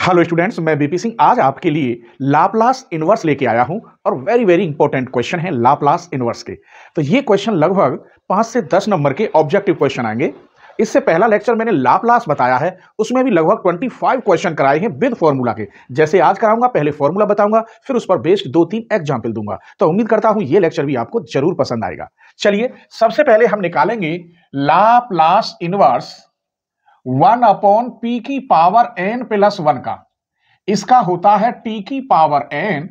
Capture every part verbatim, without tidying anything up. Hello students, मैं BP Singh आज आपके लिए लाप्लास इनवर्स लेके आया हूं और वेरी वेरी इंपॉर्टेंट क्वेश्चन है लाप्लास इनवर्स के। तो ये क्वेश्चन लगभग पाँच से दस नंबर के ऑब्जेक्टिव क्वेश्चन आएंगे। इससे पहला लेक्चर मैंने लाप्लास बताया है, उसमें भी लगभग पच्चीस क्वेश्चन कराए हैं विद फॉर्मूला के। जैसे आज कराऊंगा, पहले फॉर्मूला बताऊंगा, फिर उस पर बेस्ड दो तीन एग्जाम्पल दूंगा। तो उम्मीद करता हूं ये लेक्चर भी आपको जरूर पसंद आएगा। चलिए, सबसे पहले हम निकालेंगे Laplace inverse one upon P की पावर एन प्लस वन का। इसका होता है टी की power n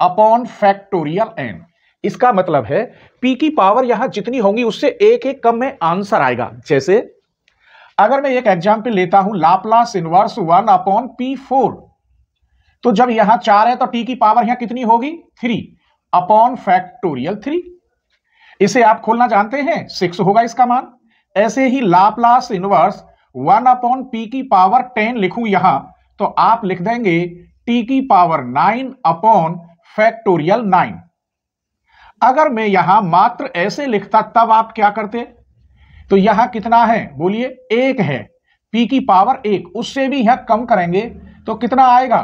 upon factorial n. इसका मतलब है पी की पावर यहां जितनी होंगी उससे एक एक कम में आंसर आएगा। जैसे अगर मैं एक एग्जाम्पल लेता हूं Laplace inverse one upon p four, तो जब यहां चार है तो टी की पावर यहां कितनी होगी? Three upon factorial three. इसे आप खोलना जानते हैं, सिक्स होगा इसका मान। ऐसे ही Laplace inverse one upon P की पावर टेन लिखूं यहां तो आप लिख देंगे टी की power nine upon factorial nine. अगर मैं यहां मात्र ऐसे लिखता तब आप क्या करते, तो यहां कितना है बोलिए? एक है, पी की पावर एक। उससे भी यहां कम करेंगे तो कितना आएगा?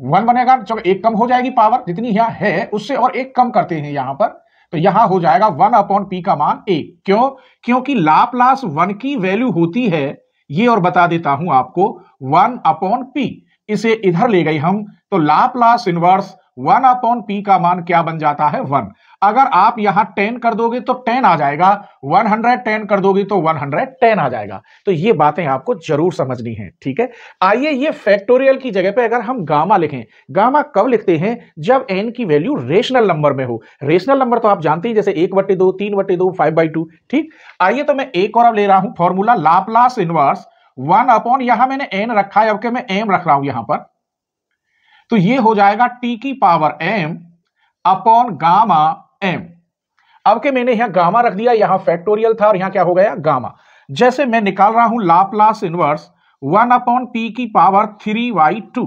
वन बनेगा। जब एक कम हो जाएगी पावर जितनी यहां है उससे, और एक कम करते हैं यहां पर, तो यहां हो जाएगा वन अपॉन पी का मान एक। क्यों? क्योंकि लाप्लास वन की वैल्यू होती है, ये और बता देता हूं आपको, वन अपॉन पी। इसे इधर ले गई हम तो Laplace inverse one upon p का मान क्या बन जाता है? वन। अगर आप यहां टेन कर दोगे तो टेन आ जाएगा, वन हंड्रेड टेन कर दोगे तो वन हंड्रेड टेन आ जाएगा। तो ये बातें आपको जरूर समझनी है, ठीक है। आइए, ये फैक्टोरियल की जगह पे अगर हम गामा लिखें। गामा कब लिखते हैं? जब एन की वैल्यू रेशनल नंबर में हो। रेशनल नंबर तो आप जानते ही, जैसे एक बटे दो, तीन बटे दो, फाइव बाई टू, ठीक। आइए, तो मैं एक और अब ले रहा हूं formula Laplace inverse one upon, यहां मैंने एन रखा है, अब मैं एम रख रहा हूं यहां पर, तो ये हो जाएगा टी की power m upon gamma m. अब के मैंने यहां गामा रख दिया, यहां फैक्टोरियल था और यहां क्या हो गया? गामा। जैसे मैं निकाल रहा हूं Laplace inverse one upon P की पावर थ्री वाई टू।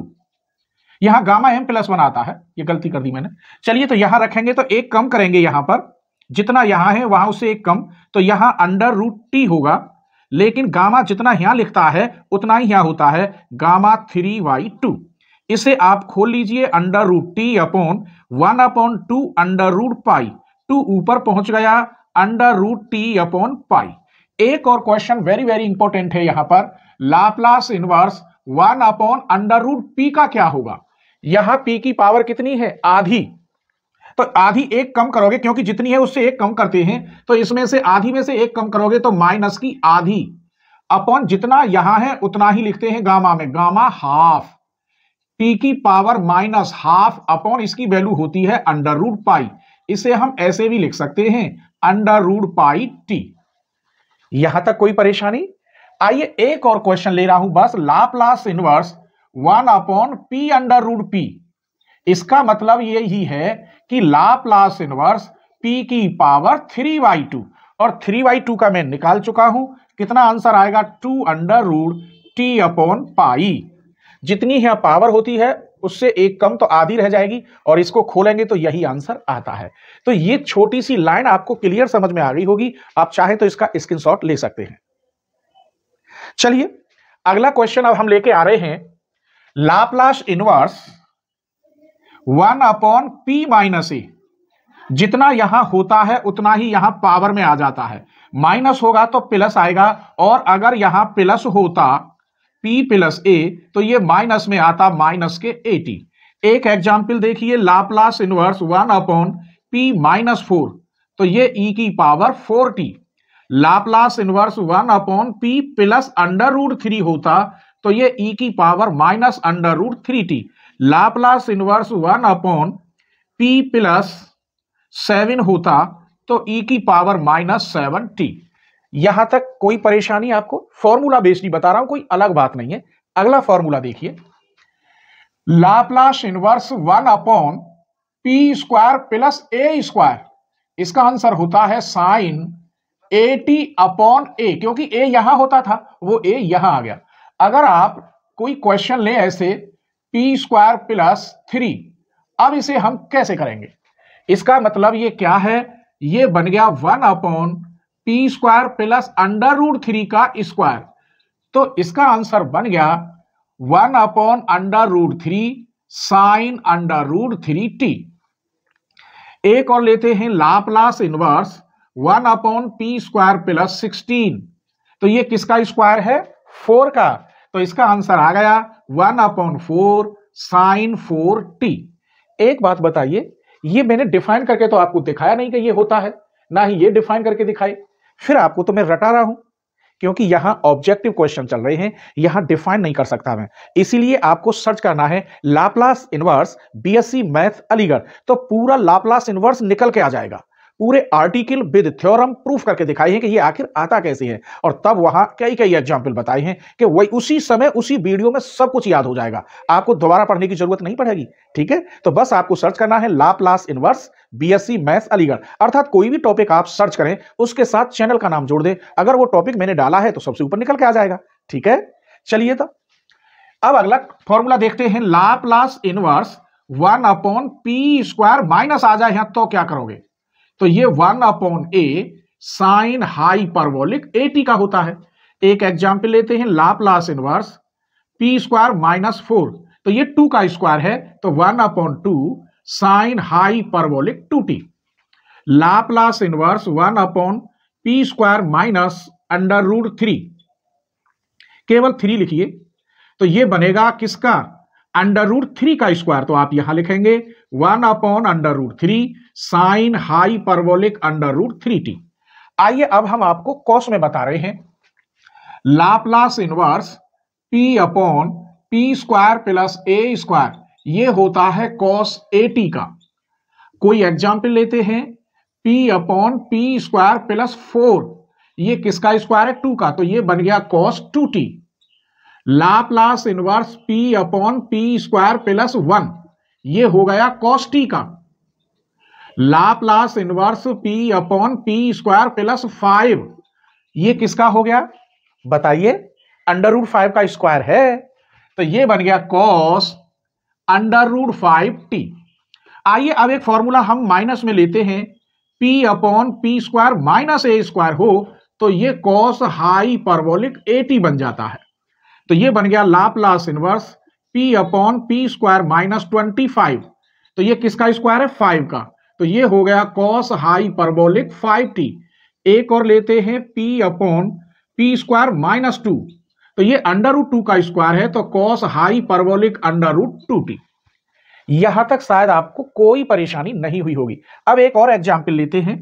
यहां गामा एम प्लस वन आता है, ये गलती कर दी मैंने। चलिए, तो यहां रखेंगे तो एक कम करेंगे यहां पर, जितना यहां है वहां उससे एक कम, तो यहां अंडर रूट टी होगा। लेकिन गामा जितना यहां लिखता है उतना ही यहां होता है, गामा थ्री वाई टू। इसे आप खोल लीजिए, under root T upon one upon two under root pi. Two ऊपर पहुंच गया, under root T upon pi. एक और क्वेश्चन वेरी वेरी इंपॉर्टेंट है यहां पर, Laplace inverse one upon under root p का क्या होगा? यहां पी की पावर कितनी है? आधी। तो आधी एक कम करोगे, क्योंकि जितनी है उससे एक कम करते हैं, तो इसमें से आधी में से एक कम करोगे तो माइनस की आधी अपॉन जितना यहां है उतना ही लिखते हैं गामा में, गामा हाफ। पी की पावर माइनस हाफ अपॉन इसकी वैल्यू होती है अंडर रूट पाई। इसे हम ऐसे भी लिख सकते हैं, अंडर रूट पाई टी। यहां तक कोई परेशानी? आइए, एक और क्वेश्चन ले रहा हूं बस, Laplace inverse one upon p under root p. इसका मतलब यही है कि लाप्लास इनवर्स पी की पावर थ्री बाई टू, और थ्री बाई टू का मैं निकाल चुका हूं। कितना आंसर आएगा? Two under root T upon pi. जितनी यहां पावर होती है उससे एक कम, तो आधी रह जाएगी, और इसको खोलेंगे तो यही आंसर आता है। तो ये छोटी सी लाइन आपको क्लियर समझ में आ गई होगी। आप चाहे तो इसका स्क्रीनशॉट ले सकते हैं। चलिए, अगला क्वेश्चन अब हम लेके आ रहे हैं, Laplace inverse one upon P minus a. जितना यहां होता है उतना ही यहां पावर में आ जाता है, माइनस होगा तो प्लस आएगा, और अगर यहां प्लस होता P प्लस ए तो ये माइनस में आता, माइनस के एटी। एक एग्जाम्पल देखिए, Laplace inverse one upon P minus four, तो ये e की power four t. Laplace inverse one upon P plus under root three होता तो ये e की power minus under root three t. Laplace inverse one upon P plus seven होता तो e की पावर माइनस सेवन टी। यहां तक कोई परेशानी? आपको फॉर्मूला बेस्ड ही बता रहा हूं, कोई अलग बात नहीं है। अगला फॉर्मूला देखिए, Laplace inverse one upon P square plus ए स्क्वायर। इसका आंसर होता है sine a t upon a, क्योंकि ए यहां होता था वो ए यहां आ गया। अगर आप कोई क्वेश्चन ले ऐसे, पी स्क्वायर प्लस थ्री, अब इसे हम कैसे करेंगे? इसका मतलब ये क्या है? ये बन गया one upon P square plus under root three का स्क्वायर, तो इसका आंसर बन गया one upon under root three sine under root three t. एक और लेते हैं Laplace inverse one upon P square plus sixteen. तो ये किसका स्क्वायर है? फोर का। तो इसका आंसर आ गया one upon four sine four t. एक बात बताइए, ये मैंने डिफाइन करके तो आपको दिखाया नहीं कि ये होता है, ना ही ये डिफाइन करके दिखाए, फिर आपको तो मैं रटा रहा हूं क्योंकि यहां ऑब्जेक्टिव क्वेश्चन चल रहे हैं, यहां डिफाइन नहीं कर सकता मैं। इसीलिए आपको सर्च करना है Laplace inverse BSc math Aligarh, तो पूरा लाप्लास इनवर्स निकल के आ जाएगा। पूरे आर्टिकल विद थ्योरम प्रूफ करके दिखाई है कि ये आखिर आता कैसे है, और तब वहां कई कई एग्जाम्पल बताए हैं कि वही उसी समय उसी वीडियो में सब कुछ याद हो जाएगा, आपको दोबारा पढ़ने की जरूरत नहीं पड़ेगी। ठीक है, तो बस आपको सर्च करना है Laplace inverse BSc maths Aligarh, अर्थात कोई भी टॉपिक आप सर्च करें उसके साथ चैनल का नाम जोड़ दें, अगर वो टॉपिक मैंने डाला है तो सबसे ऊपर निकल के आ जाएगा। ठीक है, चलिए तो अब अगला फॉर्मूला देखते हैं Laplace inverse one upon P square minus आ जाए तो क्या करोगे? तो ये one upon a sine hyperbolic a t का होता है। एक एग्जाम्पल लेते हैं Laplace inverse p square minus four, तो ये टू का स्क्वायर है, तो one upon two sine hyperbolic two t. Laplace inverse one upon P square minus under root three, केवल थ्री लिखिए, तो ये बनेगा किसका? अंडर रूट थ्री का स्क्वायर। तो आप यहां लिखेंगे one upon under root three sine hyperbolic under root three t. आइए अब हम आपको कॉस में बता रहे हैं Laplace inverse p upon P square plus ए स्क्वायर, ये होता है कॉस एटी का। कोई एग्जाम्पल लेते हैं p upon P square plus four, ये किसका स्क्वायर है? टू का, तो ये बन गया cos two t. Laplace inverse p upon P square plus one, ये हो गया कॉस टी का। Laplace inverse p upon P square plus five, ये किसका हो गया बताइए? अंडर रूट फाइव का स्क्वायर है, तो ये बन गया cos under root five t. आइए अब एक फॉर्मूला हम माइनस में लेते हैं p upon P square minus a square हो तो ये कॉस हाइपरबोलिक एटी बन जाता है। तो ये बन गया Laplace inverse p upon P square minus twenty five, तो ये किसका स्क्वायर है? फाइव का, तो ये हो गया कॉस हाइपरबोलिक फाइव टी। एक और लेते हैं p upon P square minus two, तो ये अंडर रूट टू का स्क्वायर है, तो cos hyperbolic under root two t. यहां तक शायद आपको कोई परेशानी नहीं हुई होगी। अब एक और एग्जाम्पल लेते हैं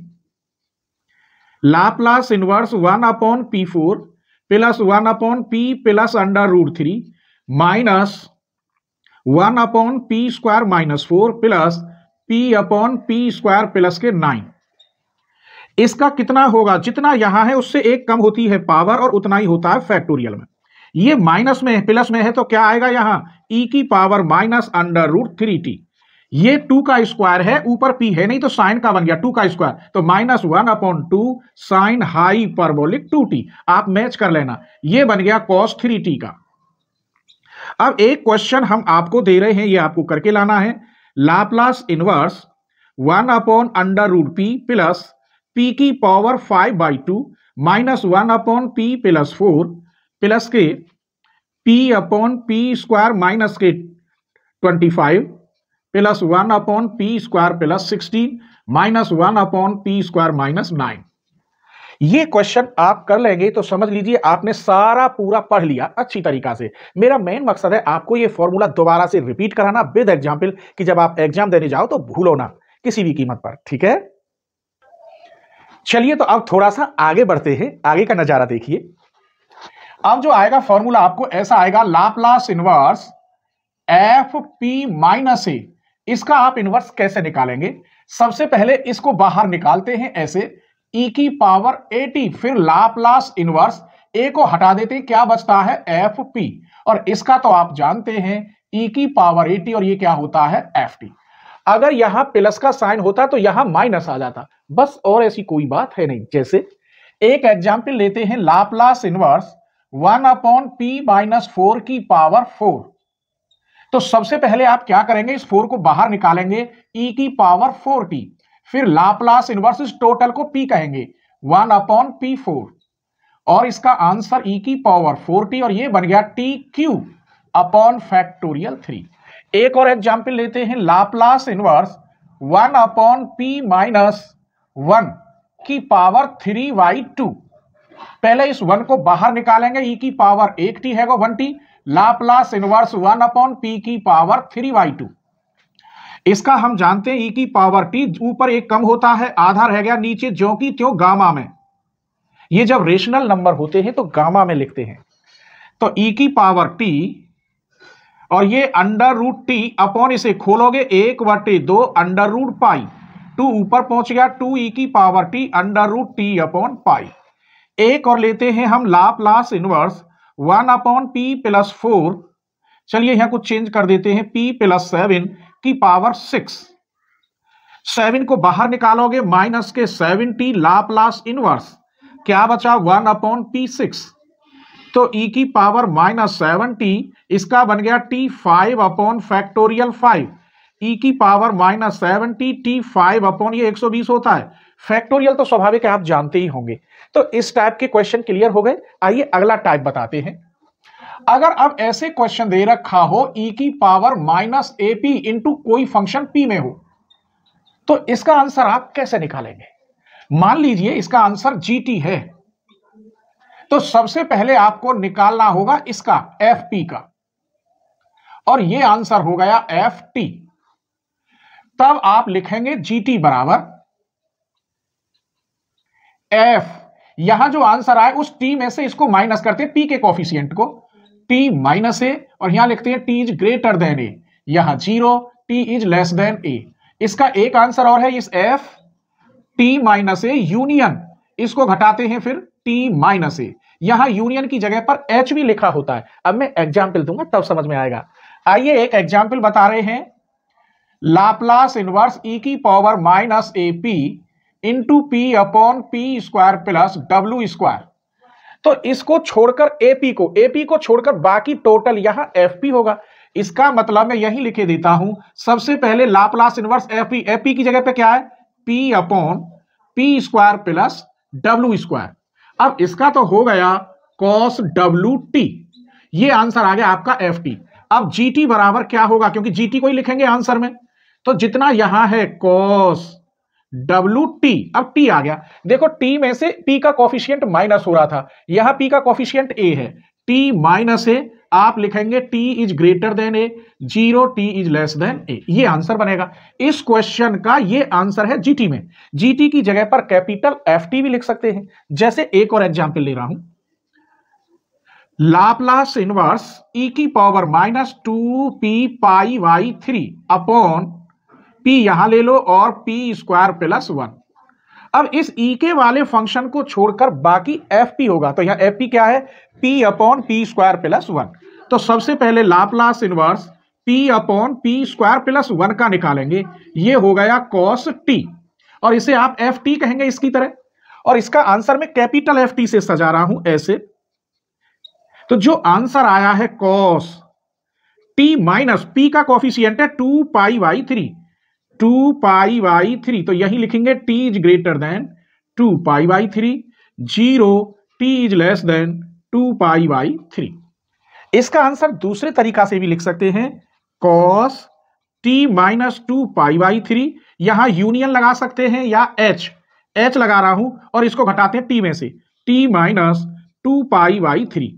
Laplace inverse one upon p four plus one upon P plus under root three minus one upon P square minus four plus p upon P square plus के नाइन। इसका कितना होगा? जितना यहां है उससे एक कम होती है पावर और उतना ही होता है फैक्टोरियल में। ये माइनस में है, प्लस में है, तो क्या आएगा यहाँ? e की power minus under root three t. ये टू का स्क्वायर है, ऊपर p है नहीं तो साइन का बन गया टू का स्क्वायर, तो minus one upon two sine hyperbolic two t. आप मैच कर लेना, ये बन गया कॉस थ्री टी का। अब एक क्वेश्चन हम आपको दे रहे हैं, ये आपको करके लाना है Laplace inverse one upon under root p plus p की power five by two minus one upon P plus four plus के p upon P square minus के twenty five plus one upon P square plus sixteen minus one upon P square minus nine. ये question आप कर लेंगे तो समझ लीजिए आपने सारा पूरा पढ़ लिया अच्छी तरीका से। मेरा मेन मकसद है आपको ये फॉर्मूला दोबारा से रिपीट कराना विद एग्जाम्पल, कि जब आप एग्जाम देने जाओ तो भूलो ना किसी भी कीमत पर। ठीक है, चलिए तो अब थोड़ा सा आगे बढ़ते हैं, आगे का नजारा देखिए। अब जो आएगा फॉर्मूला आपको ऐसा आएगा Laplace inverse f p minus ए। इसका आप इनवर्स कैसे निकालेंगे? सबसे पहले इसको बाहर निकालते हैं ऐसे e की पावर एटी, फिर लाप्लास इनवर्स a को हटा देते हैं, क्या बचता है? एफ पी, और इसका तो आप जानते हैं e की पावर एटी, और ये क्या होता है? F t. अगर यहां प्लस का साइन होता तो यहां माइनस आ जाता, बस, और ऐसी कोई बात है नहीं। जैसे एक एग्जाम्पल लेते हैं Laplace inverse one upon P minus four की पावर फोर, तो सबसे पहले आप क्या करेंगे? इस फोर को बाहर निकालेंगे e की पावर फोर टी, फिर लाप्लास इनवर्स इस टोटल को p कहेंगे वन अपॉन पी फोर, और इसका आंसर e की पावर फोर टी, और ये बन गया t cube. Upon factorial three. एक और एग्जाम्पल लेते हैं, Laplace inverse one upon P minus one की पावर थ्री बाई टू। पहले इस वन को बाहर निकालेंगे, ई की पावर एक टी है गो one t. Laplace inverse one upon P की पावर थ्री बाई टू, इसका हम जानते हैं ई की पावर टी, ऊपर एक कम होता है, आधा रह गया नीचे ज्यों की त्यों गामा में। ये जब रेशनल नंबर होते हैं तो गामा में लिखते हैं, तो ई की पावर टी और ये अंडर रूट टी अपॉन, इसे खोलोगे एक बटे दो अंडर रूट पाई, टू ऊपर पहुंच गया, टू ई की power T under root T upon pi. एक और लेते हैं हम, Laplace inverse one upon P plus four, चलिए यहां कुछ चेंज कर देते हैं, पी प्लस सेवन की पावर सिक्स। सेवन को बाहर निकालोगे माइनस के सेवन टी, लाप्लास इनवर्स क्या बचा वन अपॉन पी सिक्स, तो e की पावर माइनस सेवन टी, इसका बन गया t five upon factorial five. E की power minus seven t, t five upon ये एक सौ बीस होता है, फैक्टोरियल तो स्वाभाविक है आप जानते ही होंगे। तो इस टाइप के क्वेश्चन क्लियर हो गए। आइए अगला टाइप बताते हैं। अगर अब ऐसे क्वेश्चन दे रखा हो e की power minus a p into कोई फंक्शन p में हो, तो इसका आंसर आप कैसे निकालेंगे। मान लीजिए इसका आंसर जी टी है, तो सबसे पहले आपको निकालना होगा इसका एफ पी का, और ये आंसर हो गया एफ टी। तब आप लिखेंगे जी टी बराबर एफ, यहां जो आंसर आए उस टी में से इसको माइनस करते हैं, पी के कोफिशियंट को, टी माइनस ए, और यहां लिखते हैं t is greater than a, यहां zero, t is less than a. इसका एक आंसर और है, इस f t minus a union, इसको घटाते हैं फिर टी माइनस ए, यहां यूनियन की जगह पर एच भी लिखा होता है। अब मैं एग्जाम्पल दूंगा तब समझ में आएगा। आइए एक एग्जाम्पल बता रहे हैं, लाप्लास इनवर्स ई की power minus a p into P upon P square plus W square. तो इसको छोड़कर एपी को, एपी को छोड़कर बाकी टोटल यहां एफ पी होगा। इसका मतलब मैं यही लिखे देता हूं, सबसे पहले Laplace inverse f p, f p की जगह पर क्या है P upon P square plus W square. अब इसका तो हो गया कॉस डब्ल्यू टी, ये आंसर आ गया आपका एफ टी। अब जी टी बराबर क्या होगा, क्योंकि जी टी को ही लिखेंगे आंसर में, तो जितना यहां है कॉस डब्ल्यू टी। अब टी आ गया, देखो टी में से पी का कोफिशिएंट माइनस हो रहा था, यहां पी का कोफिशिएंट ए है, टी माइनस ए, आप लिखेंगे t is greater than a, zero t is less than a, ये आंसर बनेगा। इस क्वेश्चन का ये आंसर है जीटी में। जीटी की जगह पर कैपिटल एफटी भी लिख सकते हैं। जैसे एक और एग्जांपल ले रहा हूं, लाप्लास इनवर्स e की power minus two p pi by three upon p यहां ले लो और p स्क्वायर प्लस वन। अब इस e के वाले फंक्शन को छोड़कर बाकी fp होगा, तो यहां fp क्या है, p upon P square plus one. तो सबसे पहले Laplace inverse p upon P square plus one का निकालेंगे, ये हो गया कॉस t, और इसे आप ft कहेंगे इसकी तरह, और इसका आंसर मैं कैपिटल ft से सजा रहा हूं ऐसे। तो जो आंसर आया है कॉस t माइनस p का कोफिशिएंट है two pi by three, two pi by three, तो यही लिखेंगे t is greater than two pi by three, zero t is less than two pi by three. इसका answer दूसरे तरीका से भी लिख सकते हैं, cos t minus two pi by three, यहां यूनियन लगा सकते हैं या h, h लगा रहा हूं और इसको घटाते हैं t में से, t minus two pi by three.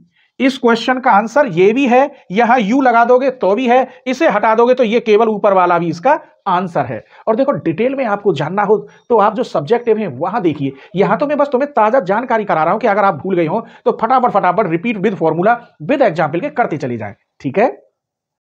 इस क्वेश्चन का आंसर ये भी है, यहां u लगा दोगे तो भी है, इसे हटा दोगे तो ये केवल ऊपर वाला भी इसका आंसर है। और देखो डिटेल में आपको जानना हो तो आप जो सब्जेक्टिव हैं वहां देखिए, यहां तो मैं बस तुम्हें ताजा जानकारी करा रहा हूं कि अगर आप भूल गए हो तो फटाफट फटाफट repeat with formula with example के करते चले जाएं, ठीक है।